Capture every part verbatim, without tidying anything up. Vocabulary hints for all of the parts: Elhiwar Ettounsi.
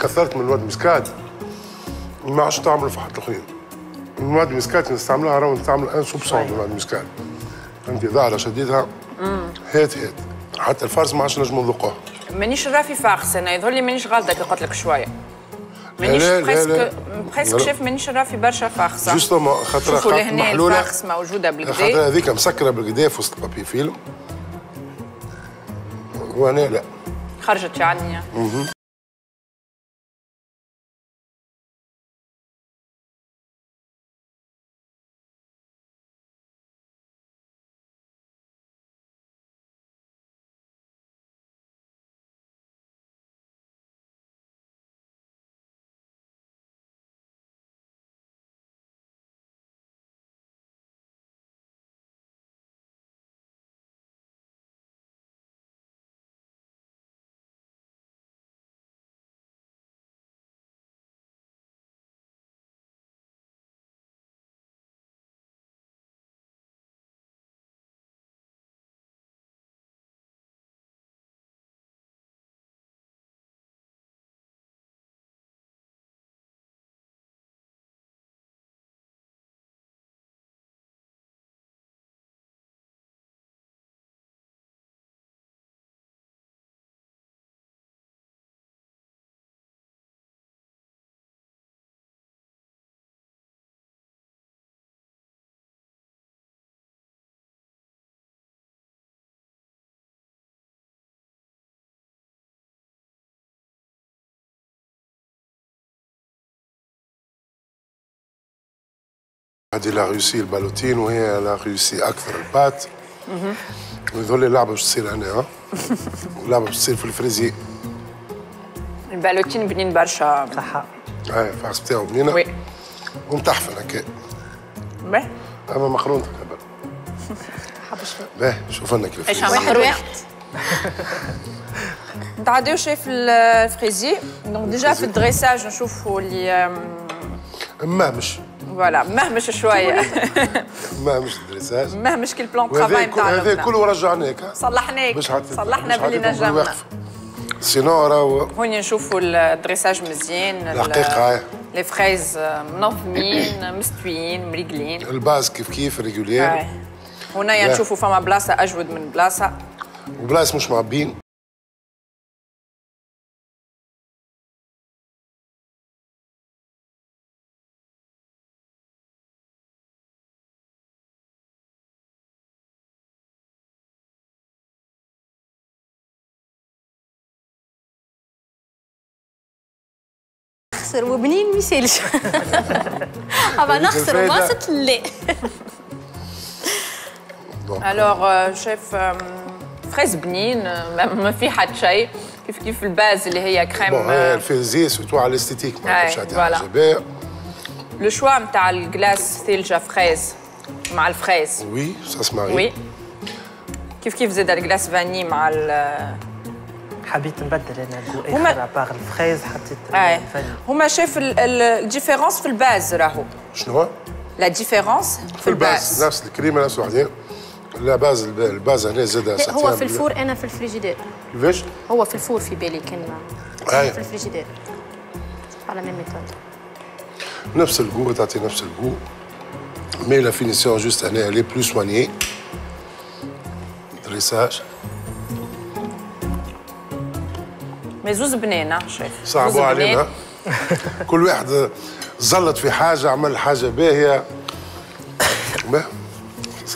كثرت من الواد مسكات ما عادش تعمله في حتى خير. الواد مسكات نستعملها راهو نستعمل ان سوبسون من الواد مسكات. فهمتي ظاهره شديدها هات هات حتى الفارس ما عادش نجموا نذوقوها. مانيش رافي فارس انا يظهر لي مانيش غالطه كي قلت لك شويه. مانيش بريسك بريسك شيف مانيش رافي برشا فارسه. جوستومون خاطر خاطر محلوله فارس موجوده بالكدا. خاطر هذيك مسكره بالكدا في وسط بابي فيلم. وهنا لا. خرجت يعني. اها. هذه لا ريوسي البالوتين وهي لا ريوسي اكثر البات. اها. ويظهر لي اللعبه باش تصير هنا. اللعبه باش تصير في الفريزي. البالوتين بنين برشا. صح. اي الفاس بتاعو بنينه. وي. ومتحفن هكا. باهي. اما مقرونة قبل. حبش. باهي شوف لنا كيفاش. ايش واحد واحد. نتعداو شايف الفريزي دونك ديجا في الدريساج نشوفوا اللي مهمش. فوالا مهمش شويه مهمش الدريساج مهمش كي البلان ترافاي نتاعنا هذا كله ورجعناك صلحناك صلحنا باللي نجمنا سينو راهو هوني نشوفوا الدريساج مزيان الحقيقه لي فريز منظمين مستويين مريقلين الباز كيف كيف ريغوليير هنايا نشوفوا فما بلاصه اجود من بلاصه وبلاص مش معبين وبنين ما يسالش أما نخسر وماسط لا ألوغ شايف فريز بنين ما في حد شيء كيف كيف الباز اللي هي كريم بون هي الفيزي سيرتو على الاستيتيك ماعرفتش عندها جبار لو شوا نتاع الكلاس ثلجة فريز مع الفريز وي سا سماري وي كيف كيف زاد الكلاس فاني مع حبيت نبدل انا الجو هما بار الفريز حطيت هما شاف الديفيرونس في الباز راهو شنو لا ديفيرونس في الباز نفس الكريمه نفس وحدها لا باز الباز هنا زادها هو في الفور انا في الفريجيدير كيفاش هو في الفور في بالي كان في الفريجيدير على ميم ميثود نفس الجو تعطي نفس الجو مي لا فينيسيون جوست هنا لي بلو سواني دريساج زوز بنينه شيخ صعبوا علينا كل واحد زلط في حاجه عمل حاجه باهيه باهي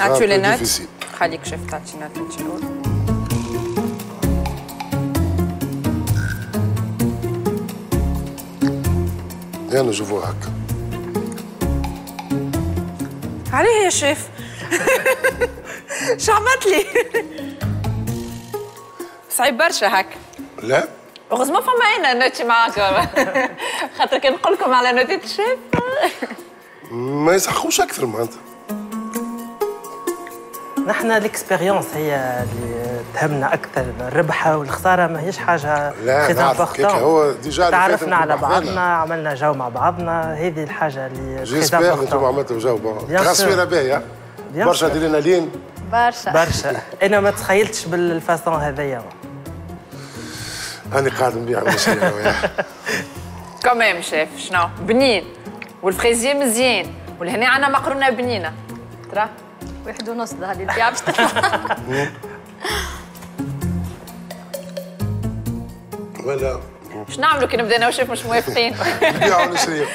هاتوا لي نات خليك شيف تعطي نات تشيلول انا جوفو هكا عليه يا شيف شعمت لي صعيب برشا هكا لا هوزما فما انا نوتي معاكم خاطر كي نقول لكم على نوتي الشيف ما يسحقوش اكثر معناتها نحن الاكسبيريونس هي اللي تهمنا اكثر الربحه والخساره ماهيش حاجه لا نعرف كيك هو ديجا تعرفنا على بعضنا عملنا جو مع بعضنا هذه الحاجه اللي جيسبيغ انتم عملتوا جو تصويره باهيه برشا ادرينالين برشا برشا انا ما تخيلتش بالفاسون هذايا هاني قاعد نبيع المشكلة وياه كمان شاف شنو بنين والفريزيه مزيان والهنا عندنا مقرونه بنينه ترى واحد ونص ظهر لي البيع باش تطلع ولا باش نعملوا كي نبدا انا وشيف مش موافقين نبيعوا ونشريوا.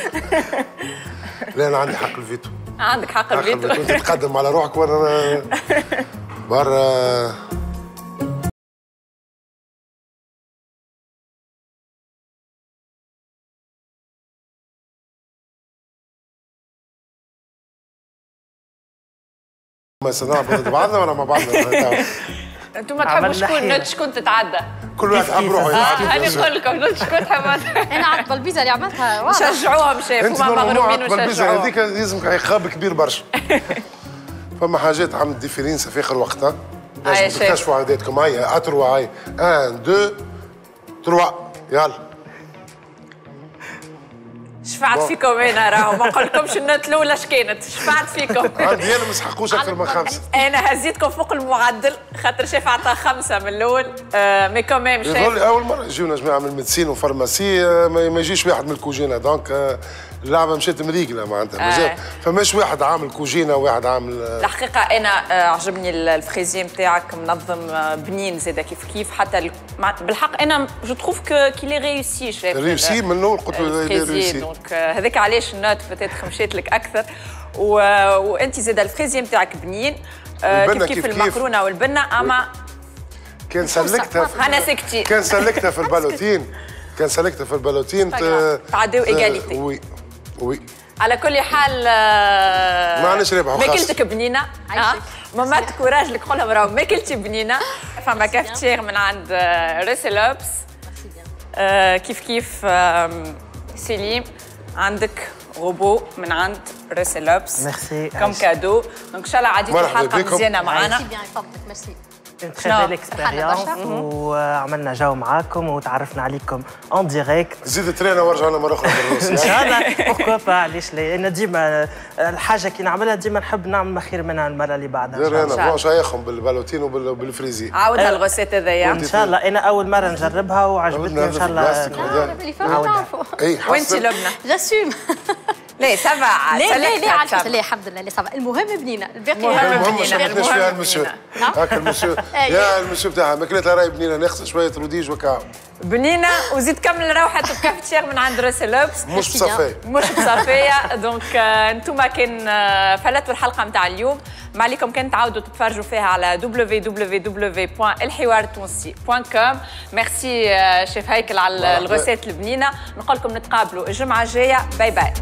لا انا عندي حق الفيتو. عندك حق الفيتو انت تقدم على روحك وانا برا. صناعة ضد بعضنا ولا مع بعضنا؟ انتم ما تحبوش شكون نوت شكون تتعدى؟ كل واحد حب روحه يتعدى. انا نقول لكم نوت شكون تحب انا عطب البيزا اللي عملتها واضح شجعوهم شافوا مع مغرومين وشجعوهم. البيزا هذيك لازمك عقاب كبير برشا. فما حاجات عملت ديفيرينس في اخر وقتها. لازم تكتشفوا عاداتكم هاي اطروا هاي واحد اثنين ثلاثة يلا. شفعت فيكم انا راهو ما نقولكمش النوت الاولى اش كانت شفعت فيكم عندي انا ما سحقوش اكثر من خمسه انا هزيتكم فوق المعدل خاطر شاف عطا خمسه من الاول آه مي كوميم شاف يقول لي اول مره يجيونا جماعه من ميديسين وفارماسي آه ما يجيش واحد من الكوجينه دونك آه اللعبه مشات مريقله معناتها آه. فماش واحد عامل كوجينه وواحد عامل آه الحقيقه انا آه عجبني الفريزيم نتاعك منظم آه بنين زاده كيف كيف حتى بالحق انا جو تروف كي لي ريوسي شاف ريوسي من الاول قلت له ريوسي هذاك علاش النوت فتاتخ مشات لك اكثر و... وانت زاد الفريزي نتاعك بنين كيف كيف المقرونه والبنه اما كان سلكتها في... كان سلكتها في البالوتين كان سلكتها في البالوتين تعداو ايجاليتي وي وي على كل حال معليش ربحوا خاص ماكلتك بنينه ماماتك وراجلك قول لهم راهو ماكلتي بنينه فما كافتير من عند ريسلوبس كيف كيف سليم عندك غوبو من عند ريسلوبس ميرسي كوم كادو دونك ان شاء الله عادي الحلقه مزيانه معانا ميرسي تري بيل اكسبيريونس وعملنا جو معاكم وتعرفنا عليكم اون ديريكت زيد ترينا ورجعنا مره اخرى بالروس ان شاء الله بوركوا با علاش لا انا ديما الحاجه كي نعملها ديما نحب نعمل خير منها المره اللي بعدها انا بون شايخهم بالبالوتين وبالفريزي عاودها الغوسيت هذايا ان شاء الله انا اول مره نجربها وعجبتني ان شاء الله نعرفوا وانت لبنى جاسوم لا سافا لا لا لا عرفت لا الحمد لله لا سافا المهم بنينا الباقي المهم شفتناش فيها المسيو هاكا المسيو يا المسيو بتاعها ماكلتها راهي بنينه ناقصه شويه روديج وكا بنينه وزيد كمل روحه بكافتير من عند ريسلوبس مش بصفايا مش بصفايا دونك انتوما كان فلتوا الحلقه نتاع اليوم ما عليكم كان تعاودوا تتفرجوا فيها على دبليو دبليو دبليو دوت الحوار التونسي دوت كوم ميرسي شيف هيكل على الغوسات البنينه نقول لكم نتقابلوا الجمعه الجايه باي باي.